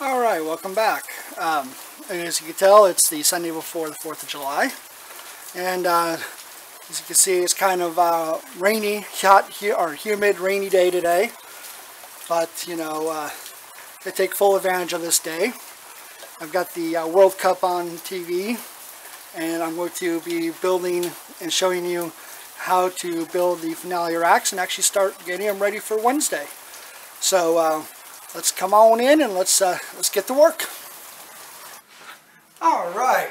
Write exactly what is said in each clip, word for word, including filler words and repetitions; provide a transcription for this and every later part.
All right, welcome back. Um, as you can tell, it's the Sunday before the fourth of July, and uh, as you can see, it's kind of uh, rainy, hot, hu or humid, rainy day today. But you know, uh, I take full advantage of this day. I've got the uh, World Cup on T V, and I'm going to be building and showing you how to build the Finale racks and actually start getting them ready for Wednesday. So uh, let's come on in and let's uh, let's get to work. All right,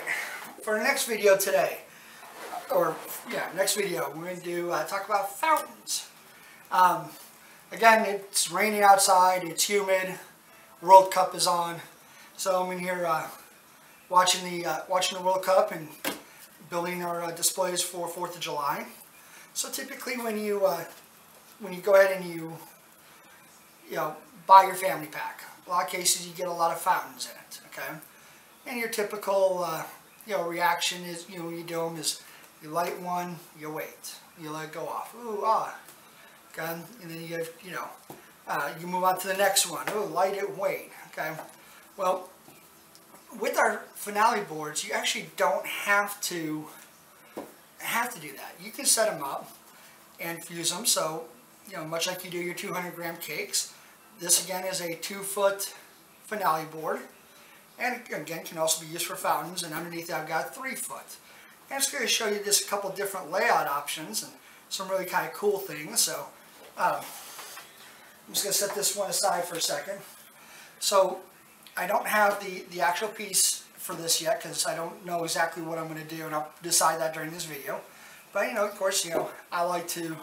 for the next video today, or yeah, next video, we're going to uh, talk about fountains. Um, again, it's raining outside, it's humid, World Cup is on, so I'm in here uh, watching the uh, watching the World Cup and building our uh, displays for fourth of July. So typically, when you uh, when you go ahead and you you know, buy your family pack, a lot of cases you get a lot of fountains in it, okay? And your typical, uh, you know, reaction is, you know, when you do them is you light one, you wait, you let it go off, ooh, ah, okay? And then you have, you know, uh, you move on to the next one, ooh, light it, wait, okay? Well, with our Finale boards, you actually don't have to, have to do that. You can set them up and fuse them, so, you know, much like you do your two hundred gram cakes. This again is a two foot Finale board, and again can also be used for fountains, and underneath I've got three foot. And it's going to show you just a couple different layout options and some really kind of cool things. So um, I'm just going to set this one aside for a second. So I don't have the, the actual piece for this yet because I don't know exactly what I'm going to do, and I'll decide that during this video. But you know, of course, you know, I like to,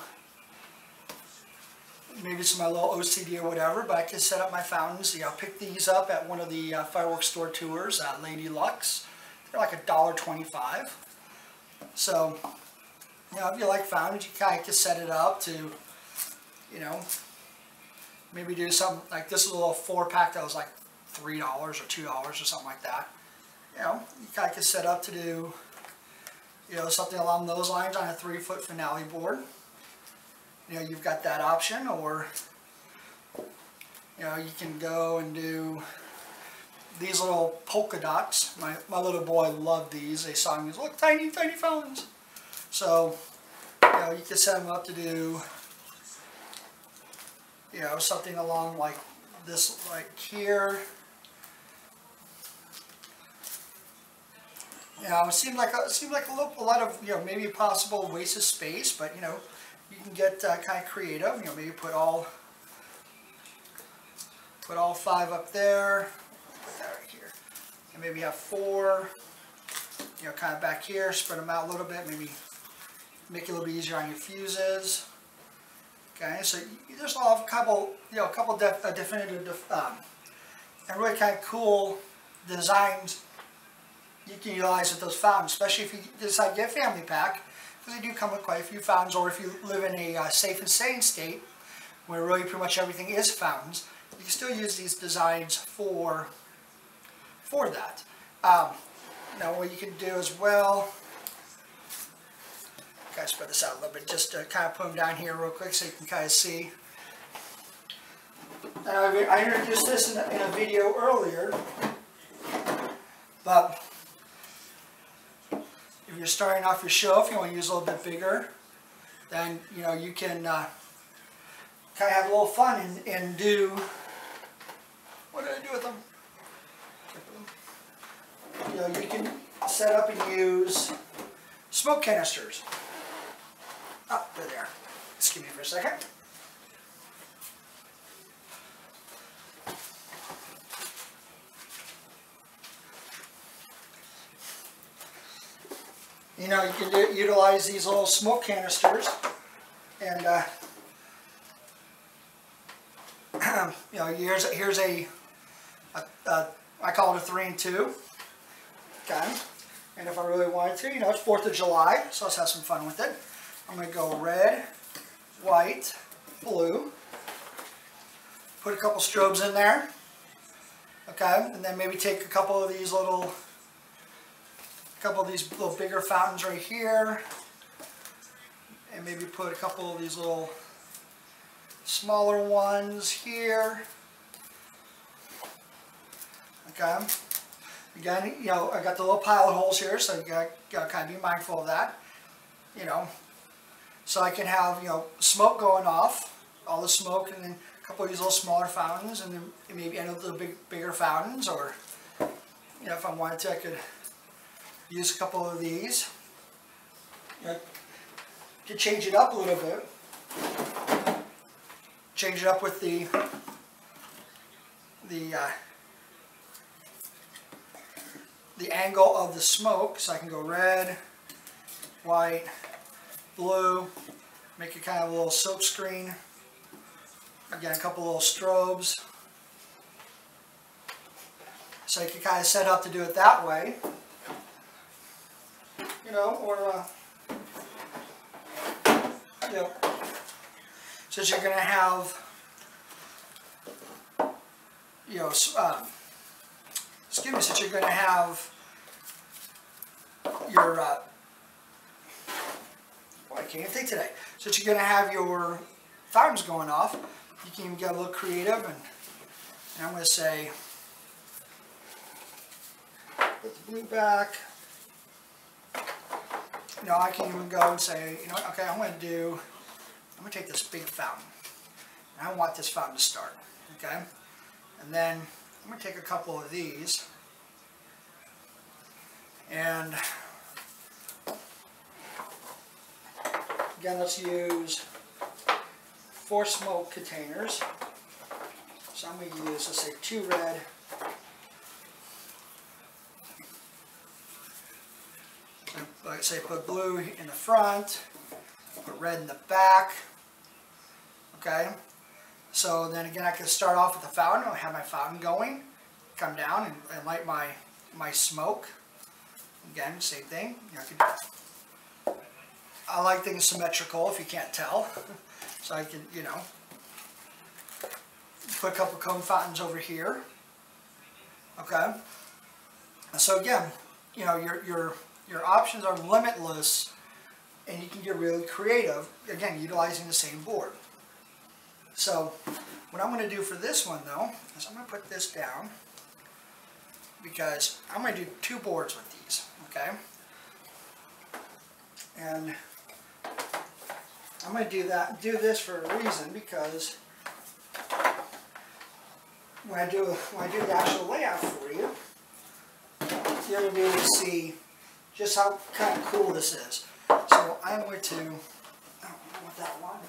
maybe it's my little O C D or whatever, but I can set up my fountains. You know, I picked these up at one of the uh, fireworks store tours at Lady Lux. They're like a dollar twenty-five. So, you know, if you like fountains, you kind of can set it up to, you know, maybe do something like this little four pack that was like three dollars or two dollars or something like that. You know, you kind of can set up to do, you know, something along those lines on a three foot Finale board. You know, you've got that option, or, you know, you can go and do these little polka dots. My, my little boy loved these. They saw me as, look, tiny, tiny fountains. So, you know, you can set them up to do, you know, something along like this, like here. You know, it seemed like a, it seemed like a, little, a lot of, you know, maybe possible waste of space, but, you know, you can get uh, kind of creative. You know, maybe put all put all five up there, put that right here, and maybe have four. You know, kind of back here, spread them out a little bit. Maybe make it a little bit easier on your fuses. Okay, so you, there's a lot of couple, you know, a couple def, uh, definitive def, um, and really kind of cool designs you can utilize with those fountains, especially if you decide to get a family pack. They do come with quite a few fountains, or if you live in a uh, safe and sane state where really pretty much everything is fountains, you can still use these designs for for that. Um, now what you can do as well, kind of spread this out a little bit just to kind of put them down here real quick so you can kind of see. Now I introduced this in a, in a video earlier, but if you're starting off your show, if you want to use a little bit bigger, then you know you can uh, kind of have a little fun and, and do. What did I do with them? You know, you can set up and use smoke canisters. Oh, they're there. Excuse me for a second. You know, you can do, utilize these little smoke canisters, and uh, you know, here's here's a, a, a I call it a three and two. Okay, and if I really wanted to, you know, it's Fourth of July, so let's have some fun with it. I'm gonna go red, white, blue. Put a couple strobes in there. Okay, and then maybe take a couple of these little. A couple of these little bigger fountains right here, and maybe put a couple of these little smaller ones here. Okay, again, you know, I got the little pilot holes here, so you gotta, gotta kind of be mindful of that, you know, so I can have, you know, smoke going off, all the smoke, and then a couple of these little smaller fountains, and then maybe end up with big, bigger fountains, or, you know, if I wanted to, I could use a couple of these, you know, to change it up a little bit, change it up with the, the, uh, the angle of the smoke, so I can go red, white, blue, make it kind of a little silk screen. Again, a couple little strobes. So you can kind of set up to do it that way. You know, or, uh, you know, so you're going to have, you know, uh, excuse me, since you're going to have your, uh, boy, I can't even think today, since you're going to have your fountains going off, you can even get a little creative, and, and I'm going to say, put the blue back, you know, I can even go and say, you know what, okay, I'm going to do, I'm going to take this big fountain, and I want this fountain to start, okay, and then I'm going to take a couple of these, and again, let's use four smoke containers. So I'm going to use, let's say, two red, and like I say, put blue in the front, put red in the back, okay? So then again, I can start off with the fountain. I have my fountain going, come down and, and light my my smoke. Again, same thing. You know, I, can, I like things symmetrical, if you can't tell. So I can, you know, put a couple cone fountains over here. Okay. And so again, you know, your your your options are limitless, and you can get really creative. Again, utilizing the same board. So what I'm going to do for this one, though, is I'm going to put this down, because I'm going to do two boards with these, okay? And I'm going to do that, do this for a reason, because when I do when I do the actual layout for you, you're going to be able to see just how kind of cool this is. So I'm going to, I don't know what that one.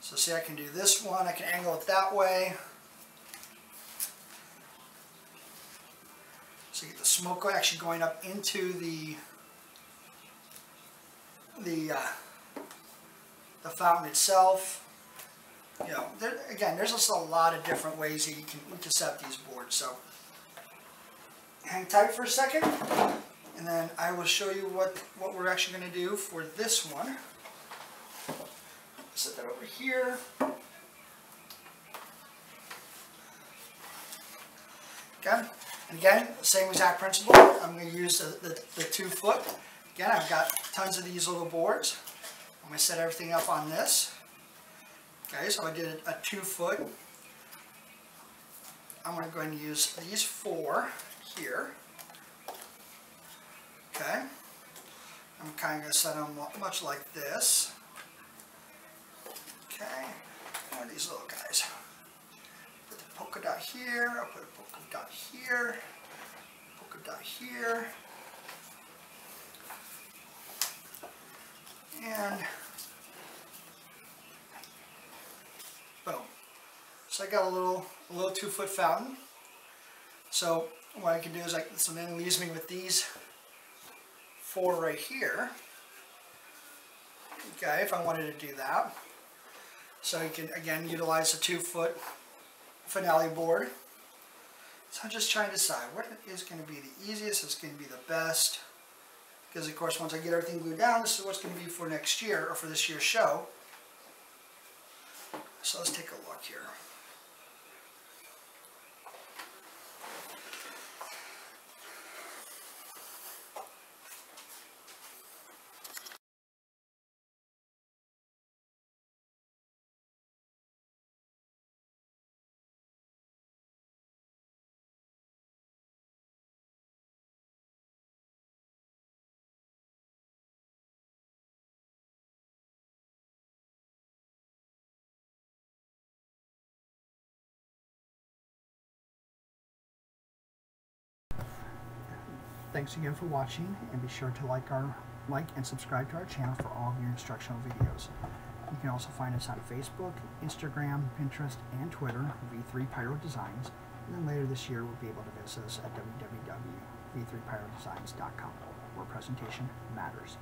So see, I can do this one, I can angle it that way. So you get the smoke actually going up into the the, uh, the fountain itself. You know, there, again, there's just a lot of different ways that you can, you can set up these boards. So hang tight for a second, and then I will show you what, what we're actually going to do for this one. Set that over here. Okay, and again, same exact principle. I'm going to use the, the, the two foot. Again, I've got tons of these little boards. I'm going to set everything up on this. Okay, so I did a, a two foot. I'm going to go ahead and use these four here. Okay, I'm kind of going to set them much like this. Okay, one of these little guys. Put the polka dot here, I'll put a polka dot here, polka dot here. And boom. So I got a little a little two foot fountain. So what I can do is I so then it leaves me with these four right here. Okay, if I wanted to do that. So you can, again, utilize a two-foot finale board. So I'm just trying to decide what is going to be the easiest, what's going to be the best. Because, of course, once I get everything glued down, this is what's going to be for next year, or for this year's show. So let's take a look here. Thanks again for watching, and be sure to like our like and subscribe to our channel for all of your instructional videos. You can also find us on Facebook, Instagram, Pinterest, and Twitter, V three Pyro Designs, and then later this year we'll be able to visit us at w w w dot v three pyro designs dot com, where presentation matters.